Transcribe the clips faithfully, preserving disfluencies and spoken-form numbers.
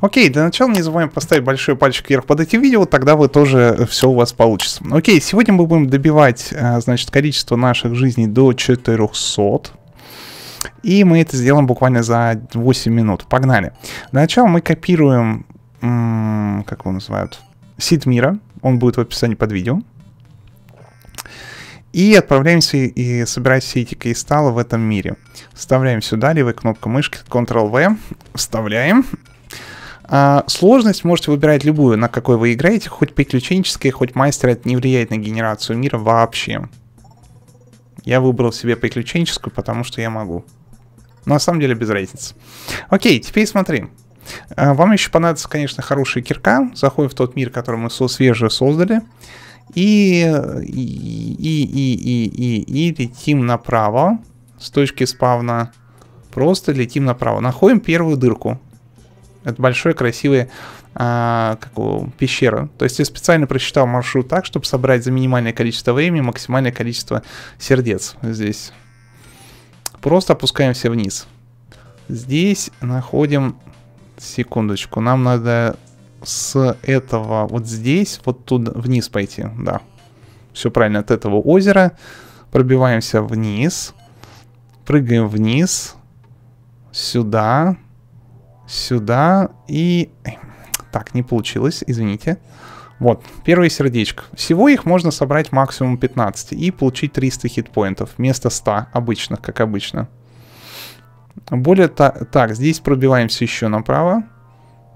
Окей, для начала не забываем поставить большой пальчик вверх под этим видео, тогда вы тоже все у вас получится. Окей, сегодня мы будем добивать, значит, количество наших жизней до четырёхсот. И мы это сделаем буквально за восемь минут. Погнали. Для начала мы копируем, как его называют, сид мира. Он будет в описании под видео. И отправляемся и собирать все эти кристаллы в этом мире. Вставляем сюда, левой кнопкой мышки, контрол вэ. Вставляем. А сложность можете выбирать любую, на какой вы играете. Хоть приключенческая, хоть мастер. Это не влияет на генерацию мира вообще. Я выбрал себе приключенческую, потому что я могу. Но на самом деле без разницы. Окей, теперь смотри. Вам еще понадобится, конечно, хорошая кирка. Заходим в тот мир, который мы свежее создали. И, и, и, и, и, и, и летим направо. С точки спавна просто летим направо. Находим первую дырку. Это большая, красивая а, как его, пещера. То есть я специально просчитал маршрут так, чтобы собрать за минимальное количество времени максимальное количество сердец. Здесь просто опускаемся вниз. Здесь находим... Секундочку, нам надо с этого вот здесь, вот туда вниз пойти, да. Все правильно, от этого озера пробиваемся вниз, прыгаем вниз, сюда, сюда и... Так, не получилось, извините. Вот, первое сердечко. Всего их можно собрать максимум пятнадцать и получить триста хитпоинтов вместо ста обычных, как обычно. Более та... Так, здесь пробиваемся еще направо.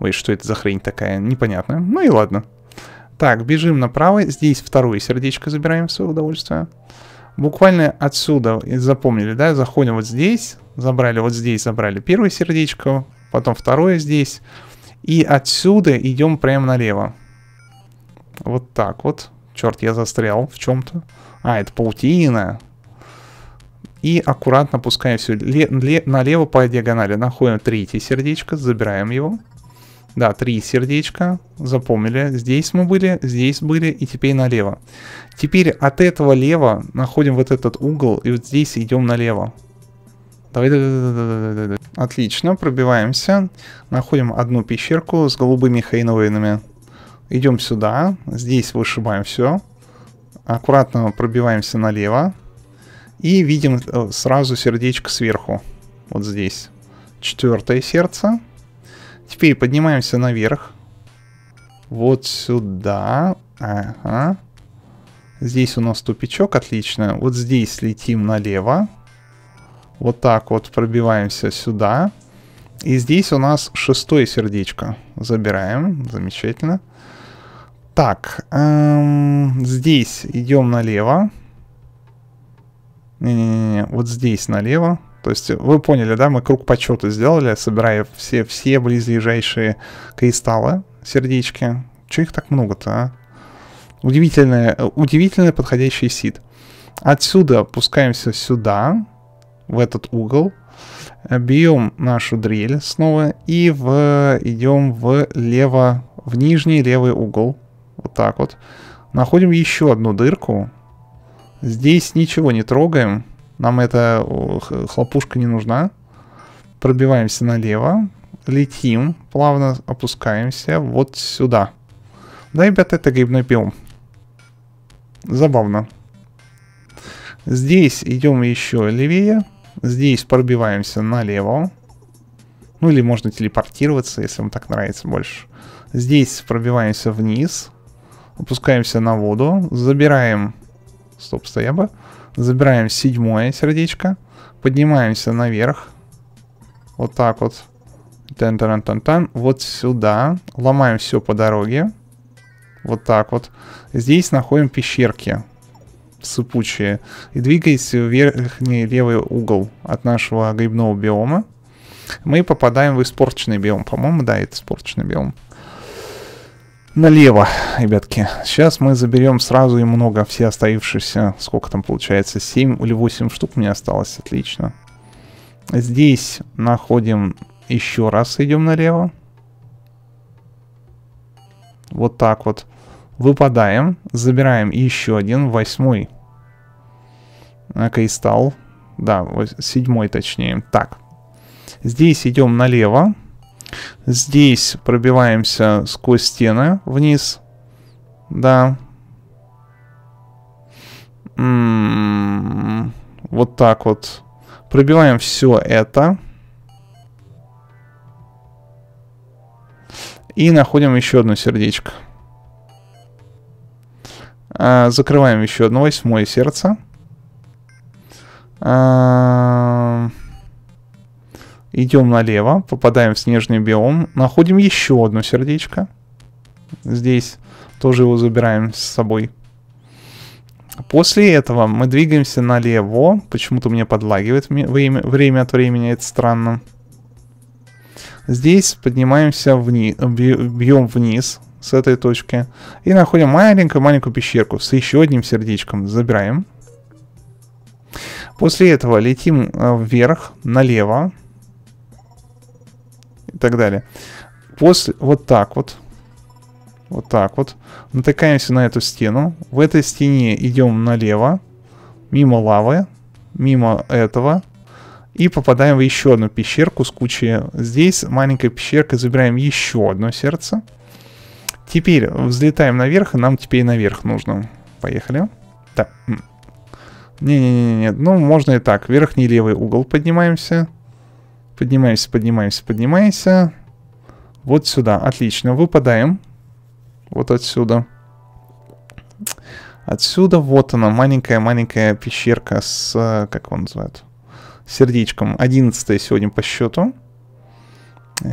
Ой, что это за хрень такая? Непонятно. Ну и ладно. Так, бежим направо. Здесь второе сердечко забираем в свое удовольствие. Буквально отсюда, запомнили, да? Заходим вот здесь. Забрали вот здесь, забрали первое сердечко. Потом второе здесь. И отсюда идем прямо налево. Вот так вот. Черт, я застрял в чем-то. А, это паутина. И аккуратно пускаем все налево по диагонали. Находим третье сердечко, забираем его. Да, три сердечка, запомнили. Здесь мы были, здесь были, и теперь налево. Теперь от этого лево находим вот этот угол, и вот здесь идем налево. Давай, да, да, да, да, да. Отлично, пробиваемся. Находим одну пещерку с голубыми хреновинами. Идем сюда, здесь вышибаем все. Аккуратно пробиваемся налево. И видим сразу сердечко сверху. Вот здесь. Четвертое сердце. Теперь поднимаемся наверх. Вот сюда. Ага. Здесь у нас тупичок. Отлично. Вот здесь летим налево. Вот так вот пробиваемся сюда. И здесь у нас шестое сердечко. Забираем. Замечательно. Так. Эм, здесь идем налево. Не-не-не, вот здесь налево. То есть вы поняли, да, мы круг почета сделали, собирая все, все близлежащие кристаллы, сердечки. Че их так много-то, а? Удивительное, удивительное подходящий сид. Отсюда пускаемся сюда, в этот угол. Бьем нашу дрель снова и в, идем влево, в нижний левый угол. Вот так вот. Находим еще одну дырку. Здесь ничего не трогаем. Нам эта хлопушка не нужна. Пробиваемся налево. Летим. Плавно опускаемся вот сюда. Да, ребят, это грибной пиум. Забавно. Здесь идем еще левее. Здесь пробиваемся налево. Ну или можно телепортироваться, если вам так нравится больше. Здесь пробиваемся вниз. Опускаемся на воду. Забираем... Стоп, стояба. Забираем седьмое сердечко. Поднимаемся наверх. Вот так вот. Тан-тан-тан-тан. Вот сюда. Ломаем все по дороге. Вот так вот. Здесь находим пещерки. Сыпучие. И двигаясь в верхний левый угол от нашего грибного биома, мы попадаем в испорченный биом. По-моему, да, это испорченный биом. Налево, ребятки. Сейчас мы заберем сразу и много все оставившиеся. Сколько там получается? семь или восемь штук у меня осталось. Отлично. Здесь находим... Еще раз идем налево. Вот так вот. Выпадаем. Забираем еще один. Восьмой. Кристалл. Да, седьмой точнее. Так. Здесь идем налево. Здесь пробиваемся сквозь стены вниз. Да. М-м-м, вот так вот. Пробиваем все это. И находим еще одно сердечко. А, закрываем еще одно восьмое сердце. А, идем налево. Попадаем в снежный биом. Находим еще одно сердечко. Здесь тоже его забираем с собой. После этого мы двигаемся налево. Почему-то мне подлагивает время, время от времени. Это странно. Здесь поднимаемся вниз, бьем вниз с этой точки. И находим маленькую-маленькую пещерку с еще одним сердечком. Забираем. После этого летим вверх, налево. И так далее. После, вот так вот. Вот так вот. Натыкаемся на эту стену. В этой стене идем налево. Мимо лавы. Мимо этого. И попадаем в еще одну пещерку с кучей. Здесь маленькая пещерка. Забираем еще одно сердце. Теперь взлетаем наверх. И нам теперь наверх нужно. Поехали. Так. Не-не-не. Ну, можно и так. Верхний левый угол поднимаемся. Поднимаемся, поднимаемся, поднимаемся. Вот сюда. Отлично. Выпадаем. Вот отсюда. Отсюда. Вот она. Маленькая-маленькая пещерка с... Как его называют? Сердечком. одиннадцатое сегодня по счету.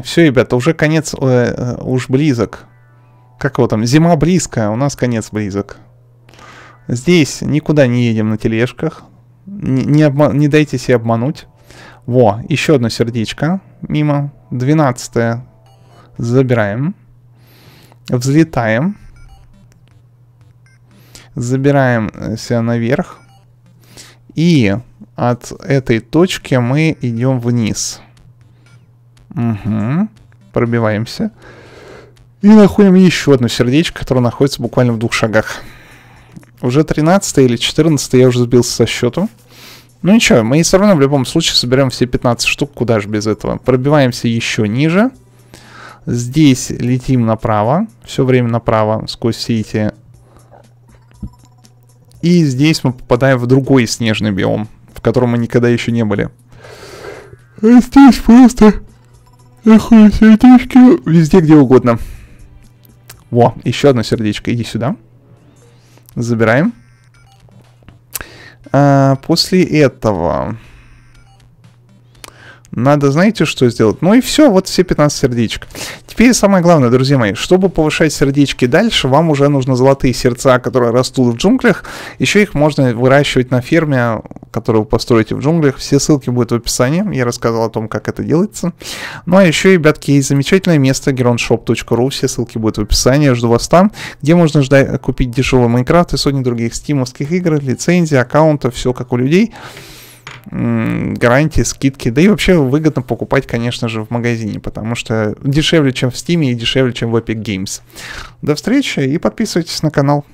Все, ребята, уже конец э, уж близок. Как его там? Зима близкая, у нас конец близок. Здесь никуда не едем на тележках. Не, не, обман, не дайте себе обмануть. Во, еще одно сердечко мимо. двенадцатое. Забираем. Взлетаем. Забираемся наверх. И... От этой точки мы идем вниз. Угу. Пробиваемся. И находим еще одно сердечко, которое находится буквально в двух шагах. Уже тринадцатое или четырнадцатое, я уже сбился со счету. Ну ничего, мы все равно в любом случае соберем все пятнадцать штук, куда же без этого. Пробиваемся еще ниже. Здесь летим направо. Все время направо, сквозь все эти. И здесь мы попадаем в другой снежный биом, в котором мы никогда еще не были. А здесь просто такое сердечко везде, где угодно. Во, еще одно сердечко. Иди сюда. Забираем. А после этого надо, знаете, что сделать? Ну и все, вот все пятнадцать сердечек. Теперь самое главное, друзья мои, чтобы повышать сердечки дальше, вам уже нужны золотые сердца, которые растут в джунглях. Еще их можно выращивать на ферме, которую вы построите в джунглях. Все ссылки будут в описании. Я рассказал о том, как это делается. Ну а еще, ребятки, есть замечательное место geronshop точка ру. Все ссылки будут в описании. Я жду вас там, где можно ждать, купить дешевый Майнкрафт и сотни других стимовских игр, лицензии, аккаунтов, все как у людей. Гарантии, скидки. Да и вообще выгодно покупать, конечно же, в магазине, потому что дешевле, чем в Стиме, и дешевле, чем в Epic Games. До встречи и подписывайтесь на канал.